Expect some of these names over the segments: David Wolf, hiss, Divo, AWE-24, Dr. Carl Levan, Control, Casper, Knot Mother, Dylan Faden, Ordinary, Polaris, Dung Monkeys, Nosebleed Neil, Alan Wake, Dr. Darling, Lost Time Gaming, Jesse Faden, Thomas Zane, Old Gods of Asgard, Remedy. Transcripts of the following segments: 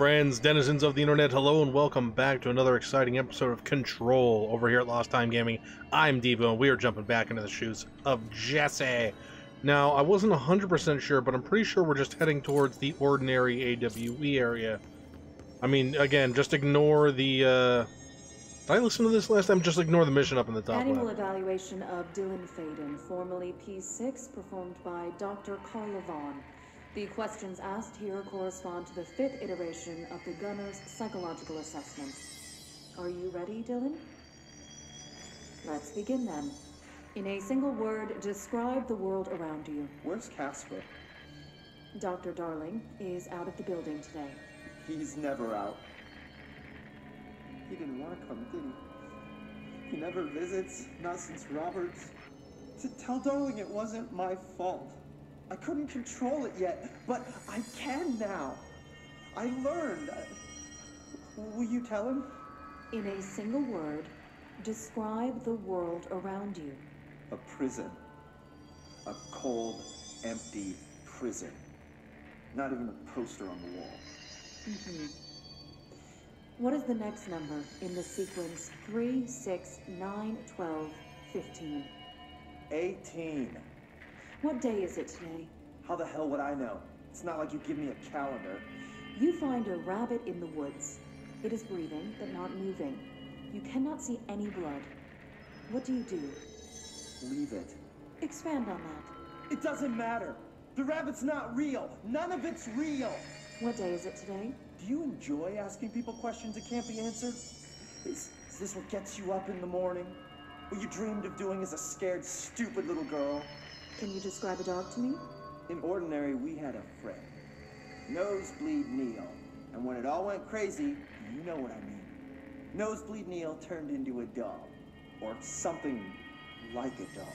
friends, denizens of the internet, hello and welcome back to another exciting episode of Control over here at Lost Time Gaming. I'm Divo, and we are jumping back into the shoes of Jesse. Now, I wasn't 100% sure, but I'm pretty sure we're just heading towards the Ordinary AWE area. I mean, again, just ignore the, did I listen to this last time? Just ignore the mission up in the top Animal left. Evaluation of Dylan Faden, formerly P6, performed by Dr. Carl Levan. The questions asked here correspond to the fifth iteration of the Gunner's psychological assessment. Are you ready, Dylan? Let's begin then. In a single word, describe the world around you. Where's Casper? Dr. Darling is out of the building today. He's never out. He didn't want to come, did he? He never visits, not since Roberts. To tell Darling it wasn't my fault. I couldn't control it yet, but I can now. I learned. Will you tell him? In a single word, describe the world around you. A prison. A cold, empty prison. Not even a poster on the wall. Mm-hmm. What is the next number in the sequence 3, 6, 9, 12, 15? 18. What day is it today? How the hell would I know? It's not like you give me a calendar. You find a rabbit in the woods. It is breathing, but not moving. You cannot see any blood. What do? Leave it. Expand on that. It doesn't matter. The rabbit's not real. None of it's real. What day is it today? Do you enjoy asking people questions that can't be answered? Is this what gets you up in the morning? What you dreamed of doing as a scared, stupid little girl? Can you describe a dog to me? In Ordinary, we had a friend. Nosebleed Neil. And when it all went crazy, you know what I mean. Nosebleed Neil turned into a dog. Or something like a dog.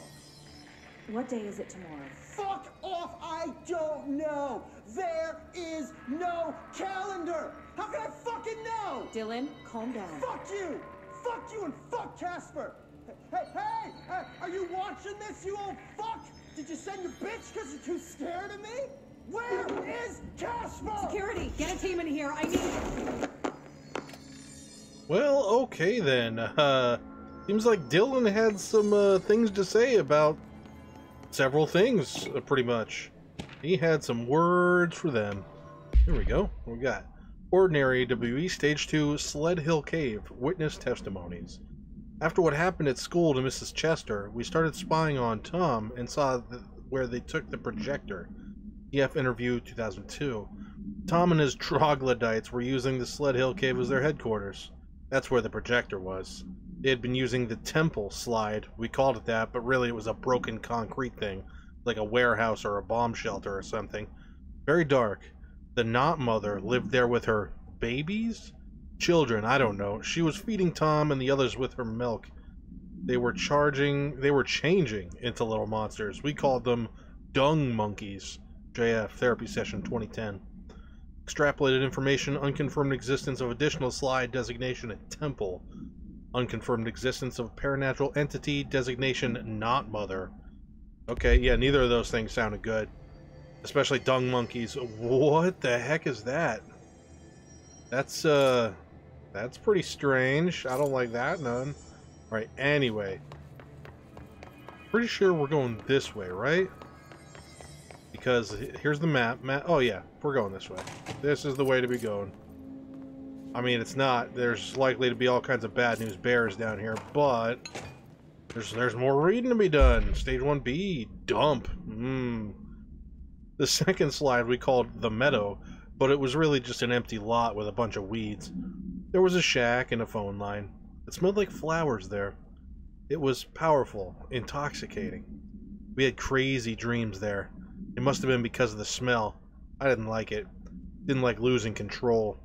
What day is it tomorrow? Fuck off! I don't know! There is no calendar! How can I fucking know? Dylan, calm down. Fuck you! Fuck you and fuck Casper! Hey! Are you watching this, you old fuck? Did you send your bitch because you're too scared of me? Where is Casper? Security, get a team in here. I need it. Well, okay then. Seems like Dylan had some things to say about several things, pretty much. He had some words for them. Here we go. What we got? Ordinary AWE Stage 2 Sled Hill Cave. Witness testimonies. After what happened at school to Mrs. Chester, we started spying on Tom and saw where they took the projector. EF Interview 2002. Tom and his troglodytes were using the Sled Hill Cave as their headquarters. That's where the projector was. They had been using the temple slide. We called it that, but really it was a broken concrete thing, like a warehouse or a bomb shelter or something. Very dark. The Knot Mother lived there with her babies? Children, I don't know. She was feeding Tom and the others with her milk. They were changing into little monsters. We called them Dung Monkeys. JF Therapy Session 2010. Extrapolated information, unconfirmed existence of additional slide designation at Temple. Unconfirmed existence of paranatural entity designation Knot Mother. Okay, yeah, neither of those things sounded good. Especially Dung Monkeys. What the heck is that? That's pretty strange. I don't like that none. Alright, anyway. Pretty sure we're going this way, right? Because here's the map. Oh yeah, we're going this way. This is the way to be going. I mean, it's not. There's likely to be all kinds of bad news bears down here, but there's more reading to be done. Stage 1B, dump. The second slide we called the meadow, but it was really just an empty lot with a bunch of weeds. There was a shack and a phone line. It smelled like flowers there. It was powerful, intoxicating. We had crazy dreams there. It must have been because of the smell. I didn't like it. Didn't like losing control.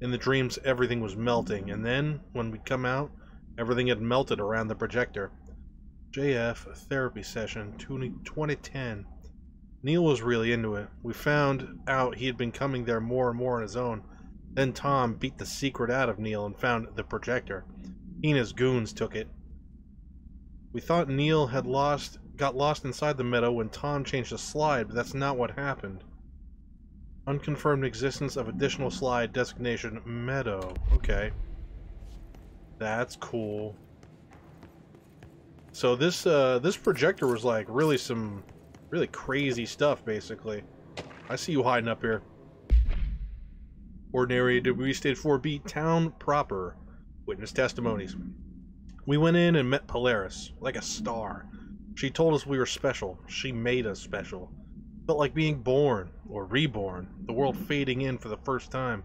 In the dreams, everything was melting, and then, when we'd come out, everything had melted around the projector. JF Therapy Session 2010. Neil was really into it. We found out he had been coming there more and more on his own. Then Tom beat the secret out of Neil and found the projector. He and his goons took it. We thought Neil had got lost inside the meadow when Tom changed the slide, but that's not what happened. Unconfirmed existence of additional slide designation meadow. Okay. That's cool. So this this projector was like really some really crazy stuff basically. I see you hiding up here. Ordinary AWE Stage 4B town proper. Witness testimonies. We went in and met Polaris, like a star. She told us we were special. She made us special. Felt like being born, or reborn, the world fading in for the first time.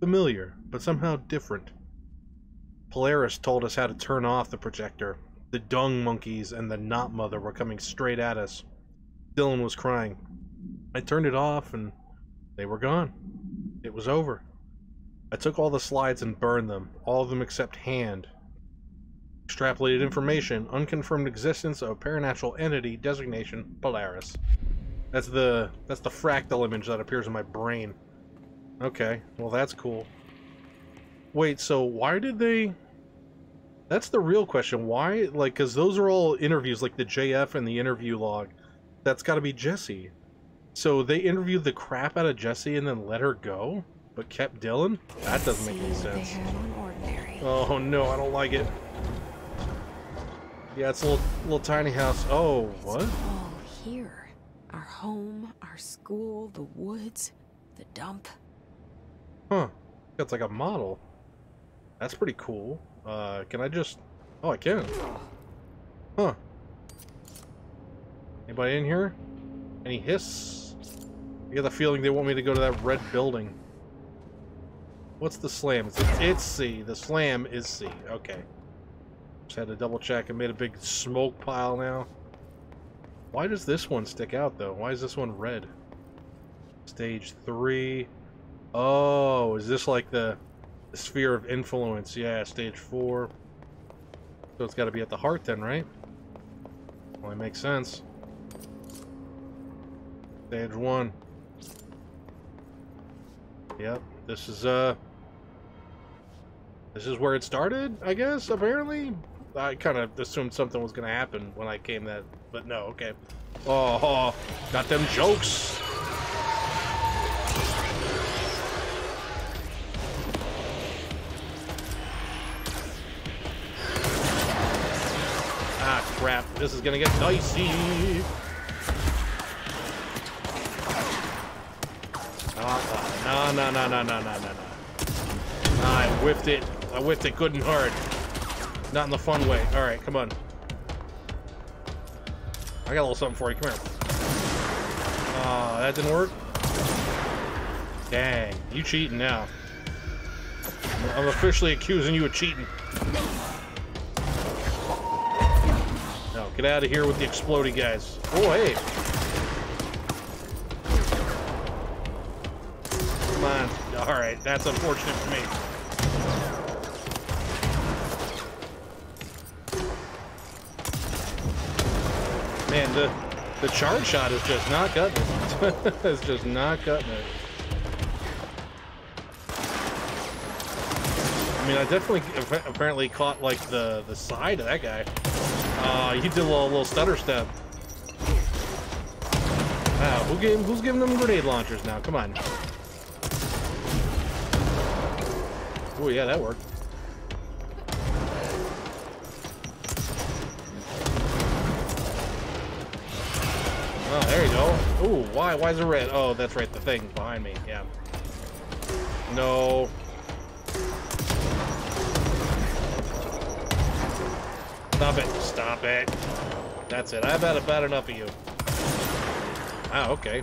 Familiar, but somehow different. Polaris told us how to turn off the projector. The Dung Monkeys and the Knot Mother were coming straight at us. Dylan was crying. I turned it off and they were gone. It was over. I took all the slides and burned them, all of them except hand. Extrapolated information, unconfirmed existence of paranatural entity, designation Polaris. That's the fractal image that appears in my brain. Okay, well that's cool. Wait, so why did they... That's the real question. Why? Like, because those are all interviews, like the JF and the interview log. That's got to be Jesse. So they interviewed the crap out of Jesse and then let her go? But kept Dylan? That doesn't make any sense. Oh no, I don't like it. Yeah, it's a little tiny house. Oh, what? Our home, our school, the woods, the dump. Huh. That's like a model. That's pretty cool. Can I just... Oh, I can. Huh. Anybody in here? Any hiss? I get the feeling they want me to go to that red building. What's the slam? It's C. The slam is C. Okay. Just had to double check. I made a big smoke pile now. Why does this one stick out, though? Why is this one red? Stage 3. Oh, is this like the sphere of influence? Yeah, stage 4. So it's got to be at the heart then, right? Well, it makes sense. Stage 1. Yep, this is where it started, I guess, apparently? I kind of assumed something was going to happen when I came that, but no, okay. Oh, oh, got them jokes. Ah, crap. This is going to get dicey. Ah, no, no, no, no, no, no, no. I whiffed it. I whiffed it good and hard. Not in the fun way. Alright, come on. I got a little something for you. Come here. That didn't work? Dang. You cheating now. I'm officially accusing you of cheating. No, get out of here with the exploding guys. Oh, hey. Come on. Alright, that's unfortunate for me. Man, the charge shot is just not cutting it. It's just not cutting it. I mean, I definitely apparently caught, like, the side of that guy. He did a little stutter step. Wow, who's giving them grenade launchers now? Come on. Oh, yeah, that worked. Oh, there you go. Ooh, why is it red? Oh, that's right, the thing behind me, yeah. No. Stop it, stop it. That's it, I've had about enough of you. Wow, okay.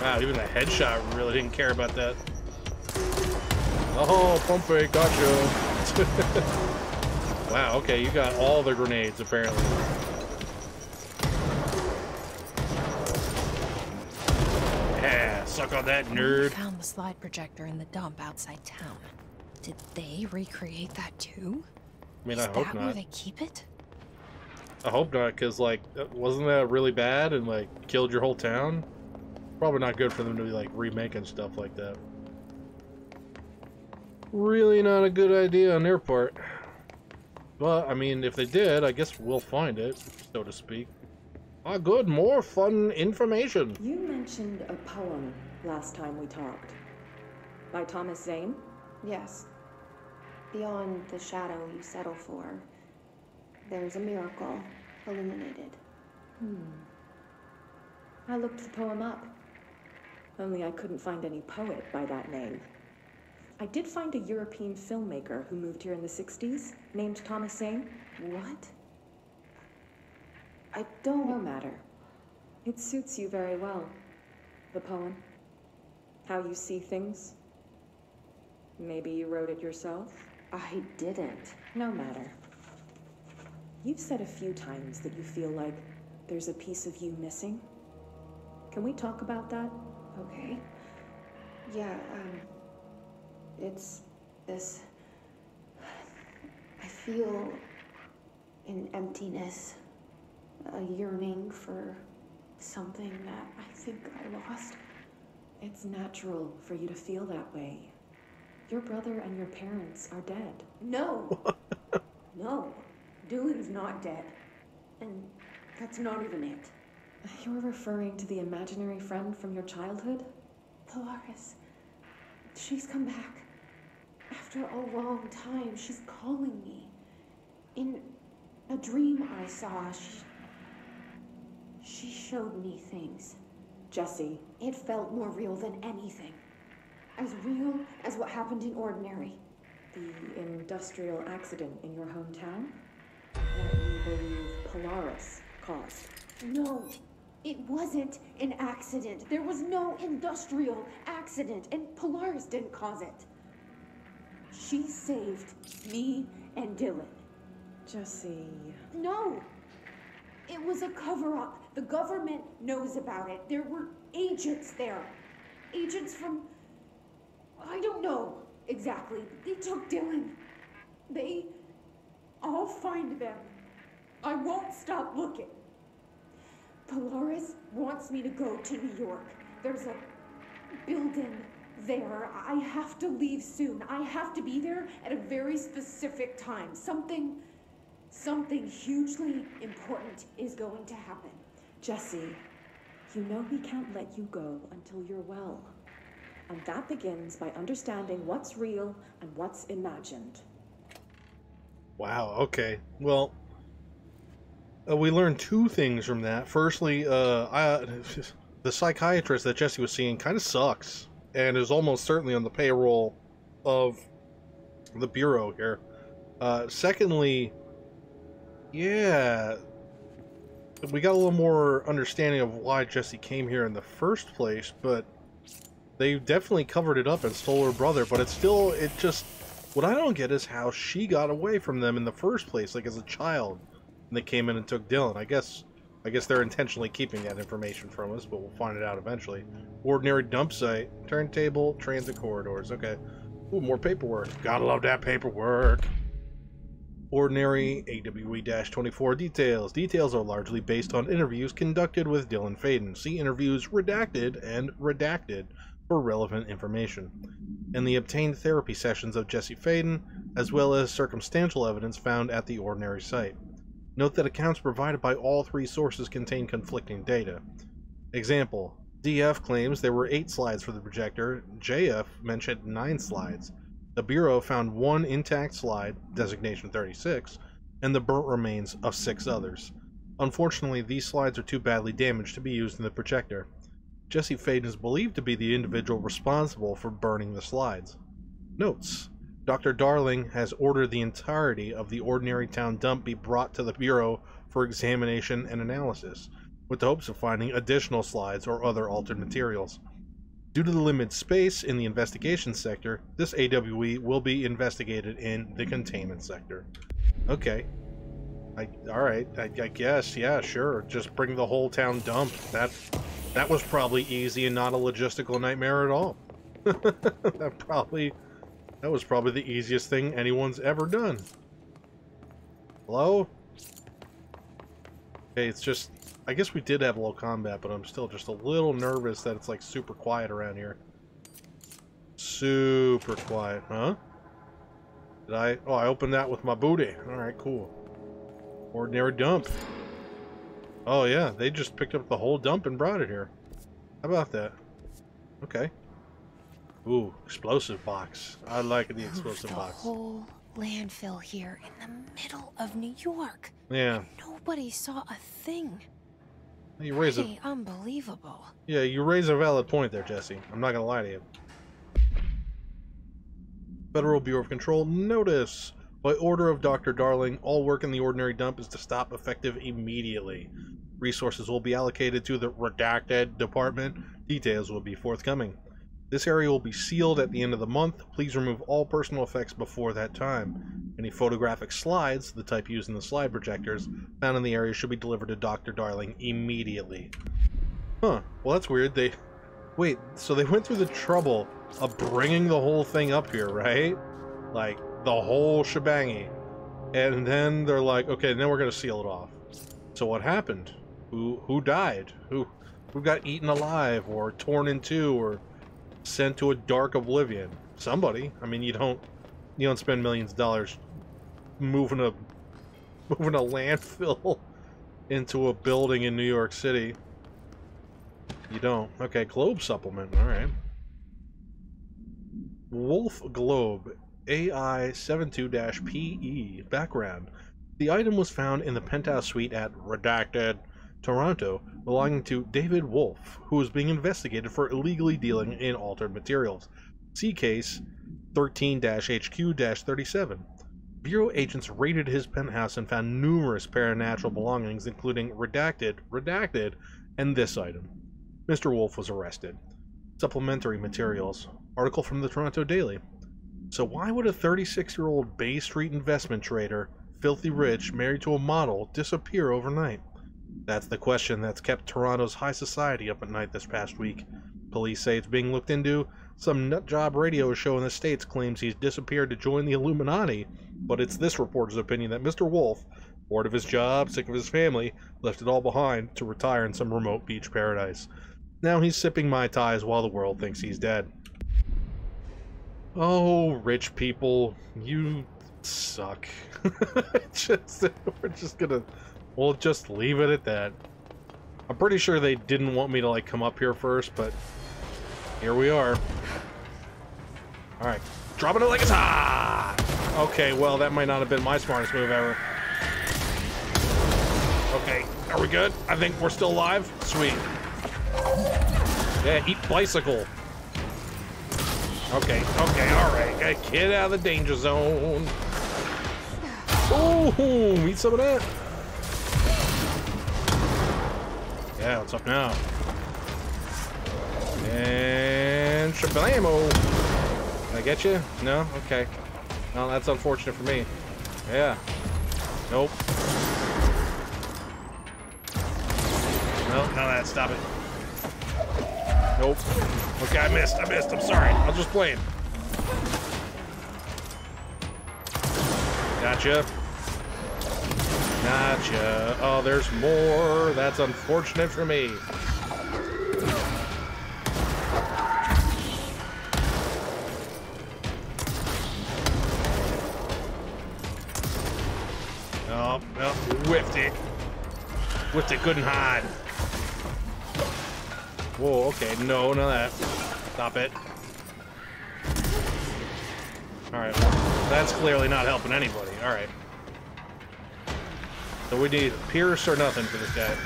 Wow, even the headshot really didn't care about that. Oh, Pompey, got you. Wow, okay, you got all the grenades, apparently. Suck on that, nerd. We found the slide projector in the dump outside town. Did they recreate that too? I mean, I hope not. Is that where they keep it? I hope not, because, like, wasn't that really bad and, like, killed your whole town? Probably not good for them to be, like, remaking stuff like that. Really not a good idea on their part. But, I mean, if they did, I guess we'll find it, so to speak. Ah, good. More fun information. You mentioned a poem last time we talked. By Thomas Zane? Yes. Beyond the shadow you settle for, there's a miracle illuminated. I looked the poem up. Only I couldn't find any poet by that name. I did find a European filmmaker who moved here in the 60s, named Thomas Zane. What? I don't know. No matter. It suits you very well, the poem. How you see things. Maybe you wrote it yourself? I didn't. No matter. You've said a few times that you feel like there's a piece of you missing. Can we talk about that? Okay. Yeah, it's this... I feel an emptiness, a yearning for something that I think I lost. It's natural for you to feel that way. Your brother and your parents are dead. No! No. Dylan's not dead. And that's not even it. You're referring to the imaginary friend from your childhood? Polaris. She's come back. After a long time, she's calling me. In a dream I saw, she showed me things. Jesse. It felt more real than anything. As real as what happened in Ordinary. The industrial accident in your hometown? That you believe Polaris caused? No. It wasn't an accident. There was no industrial accident, and Polaris didn't cause it. She saved me and Dylan. Jesse. No. It was a cover-up. The government knows about it. There were agents there. Agents from... I don't know exactly. They took Dylan. They... I'll find them. I won't stop looking. Polaris wants me to go to New York. There's a building there. I have to leave soon. I have to be there at a very specific time. Something hugely important is going to happen. Jesse, you know we can't let you go until you're well. And that begins by understanding what's real and what's imagined. Wow, okay. Well... we learned two things from that. Firstly, the psychiatrist that Jesse was seeing kind of sucks, and is almost certainly on the payroll of the Bureau here. Secondly, yeah, we got a little more understanding of why Jesse came here in the first place, but they definitely covered it up and stole her brother, but it's still, it just, what I don't get is how she got away from them in the first place, like as a child. They came in and took Dylan. I guess they're intentionally keeping that information from us, but we'll find it out eventually. Ordinary dump site, turntable, transit corridors. Okay. Ooh, more paperwork. Gotta love that paperwork. Ordinary AWE-24 details. Details are largely based on interviews conducted with Dylan Faden. See interviews redacted and redacted for relevant information. And the obtained therapy sessions of Jesse Faden, as well as circumstantial evidence found at the Ordinary site. Note that accounts provided by all three sources contain conflicting data. Example, DF claims there were 8 slides for the projector, JF mentioned 9 slides. The Bureau found 1 intact slide, designation 36, and the burnt remains of 6 others. Unfortunately, these slides are too badly damaged to be used in the projector. Jesse Faden is believed to be the individual responsible for burning the slides. Notes. Dr. Darling has ordered the entirety of the Ordinary Town dump be brought to the Bureau for examination and analysis, with the hopes of finding additional slides or other altered materials. Due to the limited space in the investigation sector, this AWE will be investigated in the containment sector. Okay. Alright, I guess, yeah, sure. Just bring the whole town dump. That was probably easy and not a logistical nightmare at all. That was probably the easiest thing anyone's ever done. Hello? Hey, it's just... I guess we did have low combat, but I'm still just a little nervous that it's, like, super quiet around here. Super quiet, huh? Did I... Oh, I opened that with my booty. Alright, cool. Ordinary dump. Oh yeah, they just picked up the whole dump and brought it here. How about that? Okay. Ooh, explosive box. I like the explosive box. The whole landfill here in the middle of New York. Yeah. Nobody saw a thing. You raise a... unbelievable. Yeah, you raise a valid point there, Jesse. I'm not gonna lie to you. Federal Bureau of Control, notice. By order of Dr. Darling, all work in the Ordinary dump is to stop effective immediately. Resources will be allocated to the redacted department. Details will be forthcoming. This area will be sealed at the end of the month. Please remove all personal effects before that time. Any photographic slides, the type used in the slide projectors, found in the area should be delivered to Dr. Darling immediately. Huh. Well, that's weird. They... Wait, so they went through the trouble of bringing the whole thing up here, right? Like... the whole shebangy, and then they're like, okay, then we're gonna seal it off. So what happened? Who died? Who got eaten alive or torn in two or sent to a dark oblivion? Somebody. I mean, you don't spend millions of dollars moving a landfill into a building in New York City. You don't. Okay, globe supplement. All right. Wolf globe. AI-72-PE. Background. The item was found in the penthouse suite at Redacted, Toronto, belonging to David Wolf, who was being investigated for illegally dealing in altered materials. See case 13-HQ-37. Bureau agents raided his penthouse and found numerous paranormal belongings, including Redacted, and this item. Mr. Wolf was arrested. Supplementary materials. Article from the Toronto Daily. So why would a 36-year-old Bay Street investment trader, filthy rich, married to a model, disappear overnight? That's the question that's kept Toronto's high society up at night this past week. Police say it's being looked into. Some nutjob radio show in the States claims he's disappeared to join the Illuminati, but it's this reporter's opinion that Mr. Wolf, bored of his job, sick of his family, left it all behind to retire in some remote beach paradise. Now he's sipping Mai Tais while the world thinks he's dead. Oh, rich people, you suck. We'll just leave it at that. I'm pretty sure they didn't want me to, like, come up here first, but here we are. Alright, dropping it like it's hot! Okay, well, that might not have been my smartest move ever. Okay, are we good? I think we're still alive. Sweet. Yeah, eat bicycle. Okay, okay, alright. Get out of the danger zone. Oh, eat some of that. Yeah, what's up now? And shablamo. Did I get you? No? Okay. Well, that's unfortunate for me. Yeah. Nope. No, none of that. Stop it. Nope. Okay, I missed, I'm sorry. I was just playing. Gotcha. Oh, there's more. That's unfortunate for me. Oh, no, whiffed it. Whiffed it good and hard. Whoa, okay, no, none of that. Stop it. Alright, well, that's clearly not helping anybody. Alright. So we need Pierce or nothing for this guy.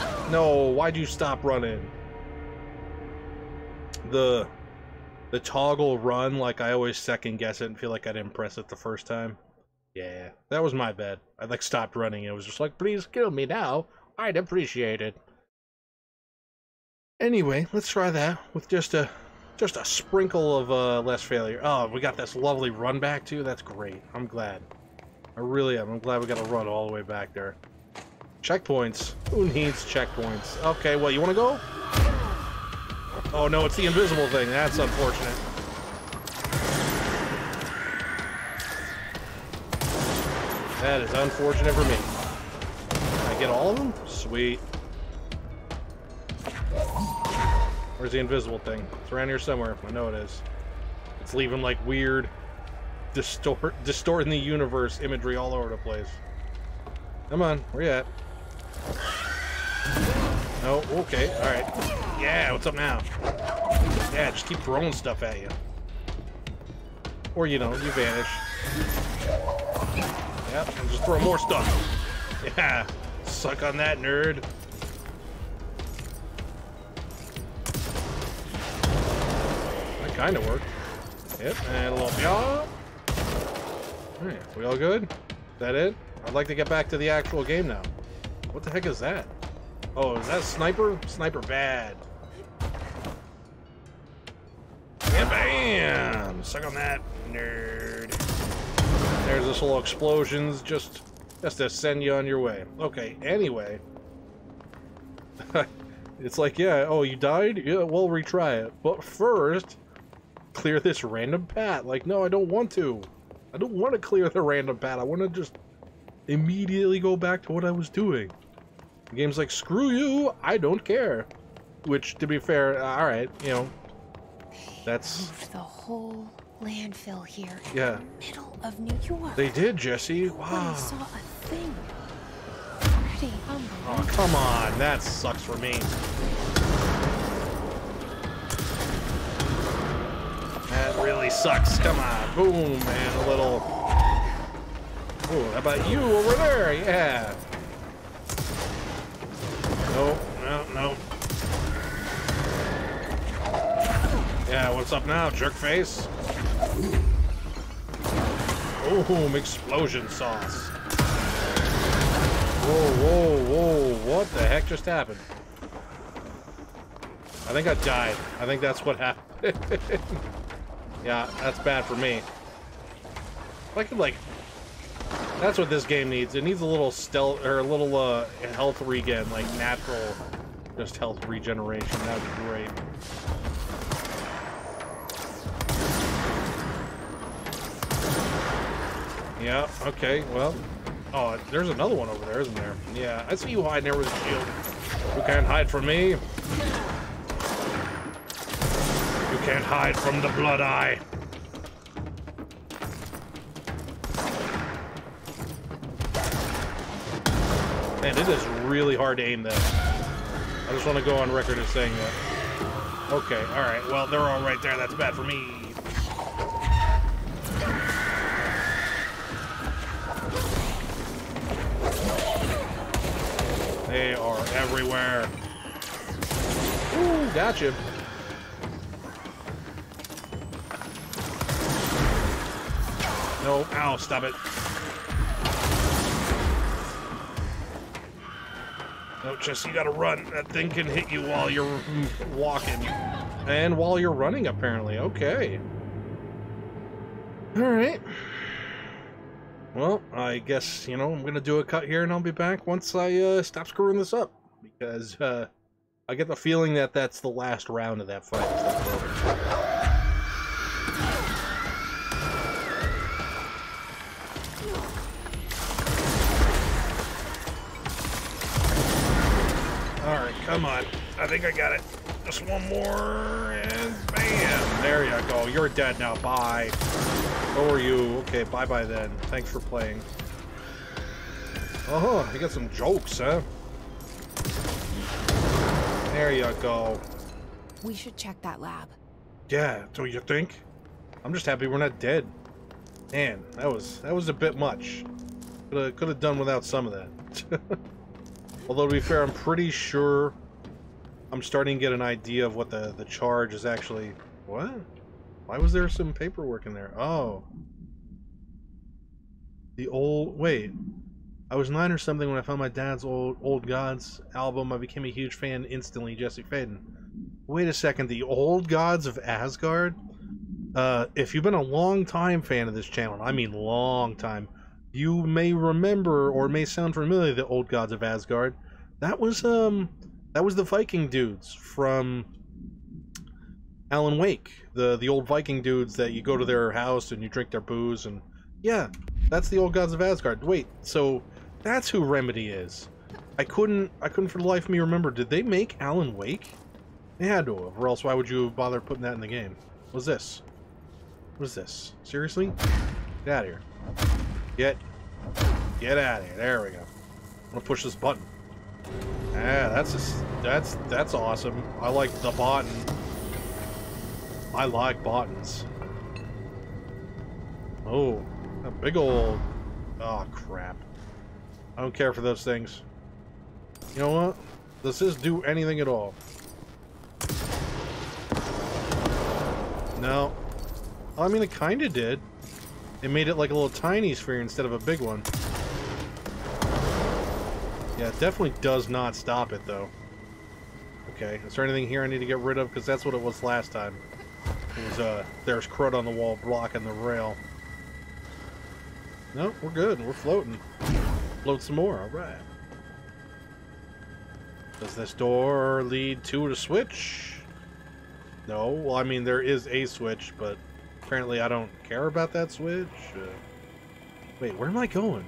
Ow. No, why'd you stop running? The toggle run, like, I always second guess it and feel like I didn't press it the first time. Yeah, that was my bad. I, like, stopped running. It was just like, please kill me now. I'd appreciate it. Anyway, let's try that with just a sprinkle of less failure. Oh, we got this lovely run back, too. That's great. I'm glad. I really am. I'm glad we got to run all the way back there. Checkpoints. Who needs checkpoints? Okay, well, you want to go? Oh no, it's the invisible thing. That's unfortunate. That is unfortunate for me. Can I get all of them? Sweet. Where's the invisible thing? It's around here somewhere. I know it is. It's leaving like weird, distorting the universe imagery all over the place. Come on, where you at? Oh, okay, all right. Yeah, what's up now? Yeah, just keep throwing stuff at you. Or, you know, you vanish. Yep, and just throw more stuff. Yeah, suck on that, nerd. That kind of worked. Yep, and a little yaw. All right, we all good? Is that it? I'd like to get back to the actual game now. What the heck is that? Oh, is that a sniper? Sniper bad. Yeah, bam! Suck on that, nerd. There's this little explosions just to send you on your way. Okay, anyway. It's like, yeah, oh, you died? Yeah, we'll retry it. But first, clear this random path. Like, no, I don't want to. I don't want to clear the random path. I want to just immediately go back to what I was doing. The game's like, screw you, I don't care. Which, to be fair, alright, you know, that's... the whole landfill here in yeah. the middle of New York. They did, Jesse. Wow. I saw a thing. Pretty unbelievable. Oh, come on. That sucks for me. That really sucks. Come on. Boom, man. A little... Ooh, how about you over there? Yeah. No, no, no. Yeah, what's up now, jerk face? Oh, explosion sauce. Whoa, whoa, whoa. What the heck just happened? I think I died. I think that's what happened. Yeah, that's bad for me. If I could, like... That's what this game needs. It needs a little stealth or a little health regen, like natural, just health regeneration. That would be great. Yeah. Okay. Well. Oh, there's another one over there, isn't there? Yeah. I see you hiding there with a shield. You can't hide from me. You can't hide from the blood eye. Man, it is really hard to aim that. I just want to go on record as saying that. Okay, alright. Well, they're all right there. That's bad for me. They are everywhere. Ooh, gotcha. No, ow, stop it. No, Jesse, you gotta run. That thing can hit you while you're walking. And while you're running, apparently. Okay. Alright. Well, I guess, you know, I'm gonna do a cut here and I'll be back once I stop screwing this up. Because I get the feeling that that's the last round of that fight. Come on. I think I got it. Just one more, and bam! There you go. You're dead now. Bye. So are you. Okay, bye-bye then. Thanks for playing. Oh, you got some jokes, huh? There you go. We should check that lab. Yeah, so you think? I'm just happy we're not dead. Man, that was a bit much. Could have done without some of that. Although, to be fair, I'm pretty sure I'm starting to get an idea of what the charge is actually... What? Why was there some paperwork in there? Oh. The old... Wait. I was 9 or something when I found my dad's Old Gods album. I became a huge fan instantly, Jesse Faden. Wait a second. The Old Gods of Asgard? If you've been a long-time fan of this channel, I mean long time... You may remember, or may sound familiar, the Old Gods of Asgard. That was the Viking dudes from Alan Wake. The old Viking dudes that you go to their house and you drink their booze and... Yeah, that's the Old Gods of Asgard. Wait, so that's who Remedy is. I couldn't for the life of me remember. Did they make Alan Wake? It had to have, or else why would you bother putting that in the game? What's this? What is this? Seriously? Get out of here. Get out of here. There we go. I'm gonna push this button. Ah, that's just, that's awesome. I like the button. I like buttons. Oh, a big old... Oh, crap. I don't care for those things. You know what? Does this do anything at all? No. I mean, it kind of did. It made it like a little tiny sphere instead of a big one. Yeah, it definitely does not stop it, though. Okay, is there anything here I need to get rid of? Because that's what it was last time. It was, there's crud on the wall blocking the rail. No, we're good. We're floating. Float some more. All right. Does this door lead to the switch? No. Well, I mean, there is a switch, but apparently I don't care about that switch. Wait, where am I going?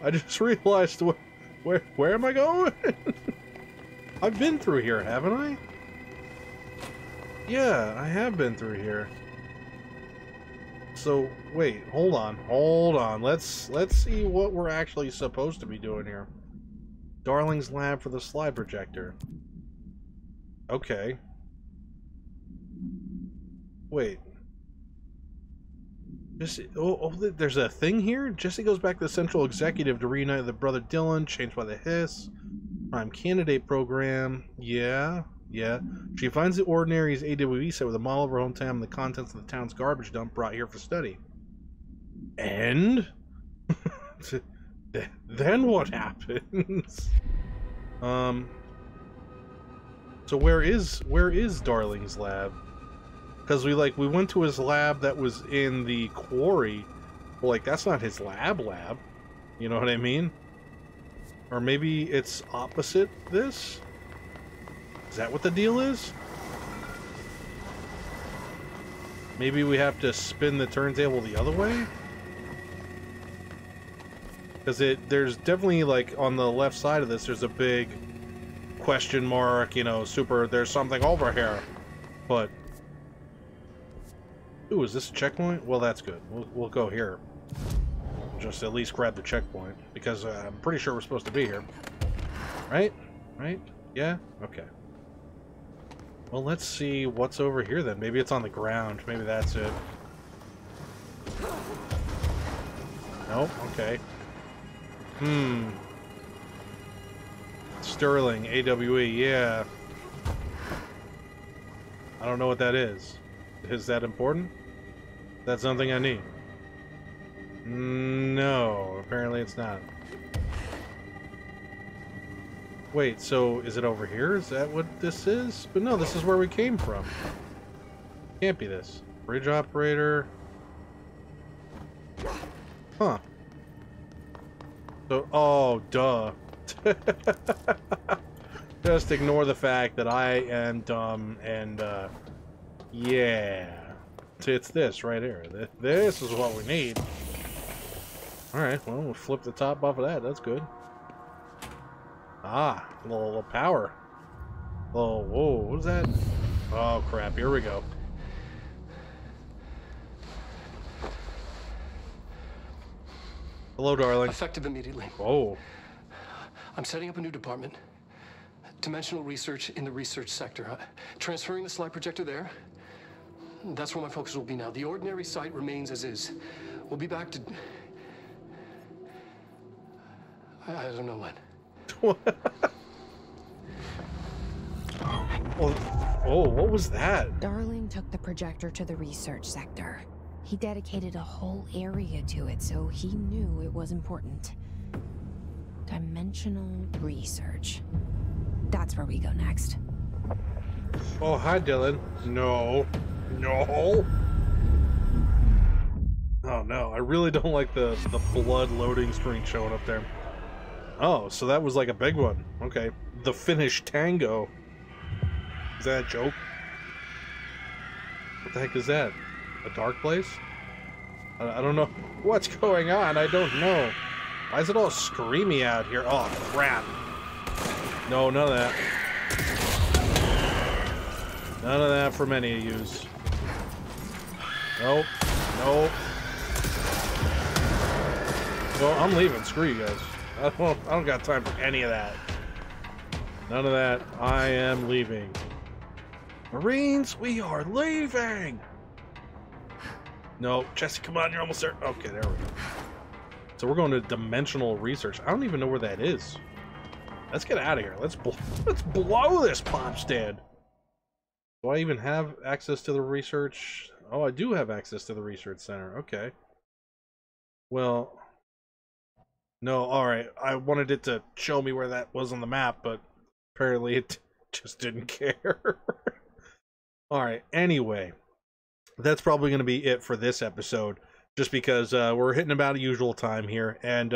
I just realized where am I going? I've been through here, haven't I? Yeah, I have been through here. So wait, hold on. Let's see what we're actually supposed to be doing here. Darling's lab for the slide projector. Okay. Wait. Jesse, oh, there's a thing here? Jesse goes back to the central executive to reunite with brother Dylan, changed by the hiss. Prime candidate program. Yeah. She finds the Ordinary's AWE set with a model of her hometown and the contents of the town's garbage dump brought here for study. And? Then what happens? So where is Darling's lab? Because we went to his lab that was in the quarry. Well, like, that's not his lab. You know what I mean? Or maybe it's opposite this? Is that what the deal is? Maybe we have to spin the turntable the other way? Because there's definitely, like, on the left side of this, there's a big question mark, you know, there's something over here. But... Ooh, is this a checkpoint? Well, that's good. We'll go here. Just at least grab the checkpoint, because I'm pretty sure we're supposed to be here. Right? Right? Yeah? Okay. Well, let's see what's over here, then. Maybe it's on the ground. Maybe that's it. Nope. Okay. Sterling, AWE, yeah. I don't know what that is. Is that important? That's something I need. No, apparently it's not. Wait, so is it over here? Is that what this is? But no, this is where we came from. Can't be this. Bridge operator. Huh. So, oh, duh. Just ignore the fact that I am dumb and, yeah. It's this right here. This is what we need. Alright, well, we'll flip the top off of that. That's good. Ah, a little power. Oh, whoa, what was that? Oh, crap, here we go. Hello, darling. Effective immediately. Oh. I'm setting up a new department. Dimensional research in the research sector. Transferring the slide projector there. That's where my focus will be now. The Ordinary site remains as is. We'll be back to... I don't know when. Oh, what was that? Darling took the projector to the research sector. He dedicated a whole area to it, so he knew it was important. Dimensional research. That's where we go next. Oh, hi, Dylan. No. Oh, no. I really don't like the blood loading screen showing up there. Oh, so that was like a big one. Okay. The Finnish tango. Is that a joke? What the heck is that? A dark place? I don't know. What's going on? I don't know. Why is it all screamy out here? Oh, crap. No, none of that. None of that from any of yous. Nope. Nope. Well, I'm leaving. Screw you guys. I don't got time for any of that. None of that. I am leaving. Marines, we are leaving! No, Jesse, come on, you're almost there. Okay, there we go. So we're going to dimensional research. I don't even know where that is. Let's get out of here. Let's blow this pop stand. Do I even have access to the research? Oh, I do have access to the research center. Okay. Well, no, alright. I wanted it to show me where that was on the map, but apparently it just didn't care. Alright, anyway. That's probably going to be it for this episode. Just because we're hitting about a usual time here, and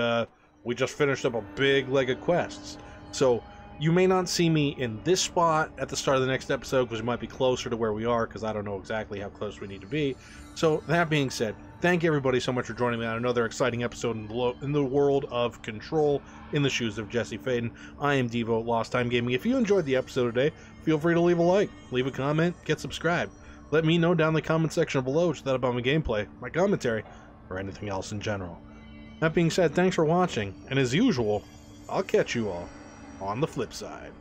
we just finished up a big leg of quests. So you may not see me in this spot at the start of the next episode because we might be closer to where we are, because I don't know exactly how close we need to be. So that being said, thank everybody so much for joining me on another exciting episode in the world of Control, in the shoes of Jesse Faden. I am Devo, Lost Time Gaming. If you enjoyed the episode today, feel free to leave a like, leave a comment, get subscribed. Let me know down in the comment section below so that about my gameplay, my commentary, or anything else in general. That being said, thanks for watching, and as usual, I'll catch you all on the flip side.